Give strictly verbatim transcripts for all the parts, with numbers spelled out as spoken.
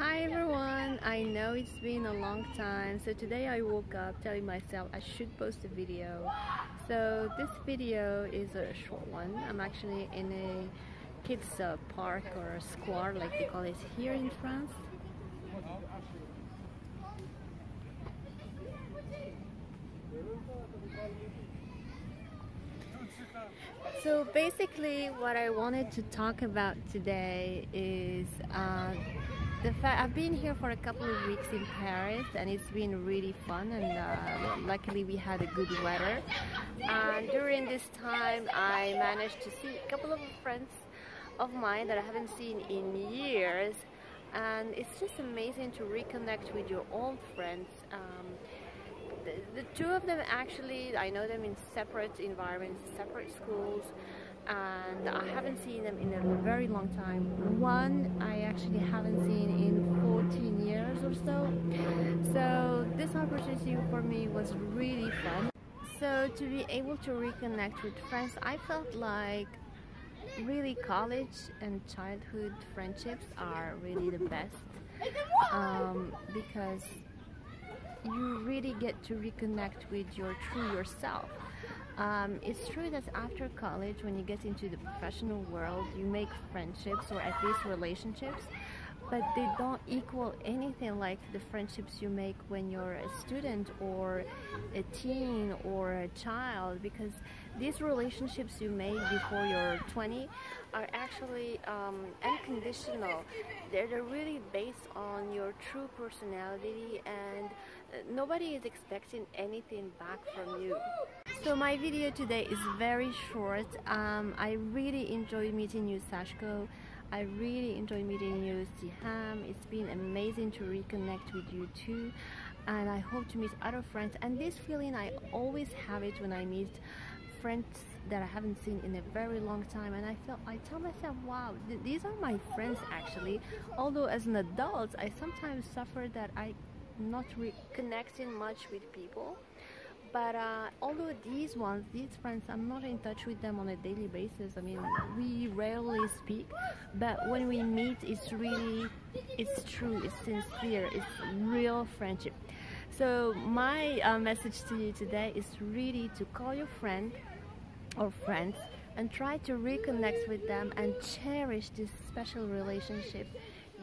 Hi everyone, I know it's been a long time, so today I woke up telling myself I should post a video. So this video is a short one. I'm actually in a kids uh, park or a square like they call it here in France. So basically what I wanted to talk about today is uh, the fact I've been here for a couple of weeks in Paris and it's been really fun, and uh, luckily we had a good weather, and during this time I managed to see a couple of friends of mine that I haven't seen in years, and it's just amazing to reconnect with your old friends. Um, The two of them actually, I know them in separate environments, separate schools, and I haven't seen them in a very long time. One I actually haven't seen in fourteen years or so. So this opportunity for me was really fun. So to be able to reconnect with friends, I felt like really college and childhood friendships are really the best, um, because you really get to reconnect with your true yourself. Um, it's true that after college, when you get into the professional world, you make friendships or at least relationships, but they don't equal anything like the friendships you make when you're a student or a teen or a child, because these relationships you make before you're twenty are actually um, unconditional. They're, they're really based on your true personality, and nobody is expecting anything back from you. So my video today is very short. Um, I really enjoyed meeting you, Sashko. I really enjoyed meeting you, Siham. It's been amazing to reconnect with you too, and I hope to meet other friends. And this feeling, I always have it when I meet friends that I haven't seen in a very long time, and I feel, I tell myself, wow, th these are my friends actually. Although as an adult, I sometimes suffer that I'm not reconnecting much with people. But uh, although these ones, these friends, I'm not in touch with them on a daily basis. I mean, we rarely speak, but when we meet, it's really, it's true, it's sincere, it's real friendship. So my uh, message to you today is really to call your friend or friends and try to reconnect with them and cherish this special relationship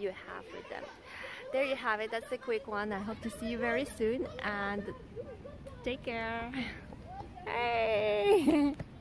you have with them. There you have it, that's a quick one. I hope to see you very soon, and take care. Hey.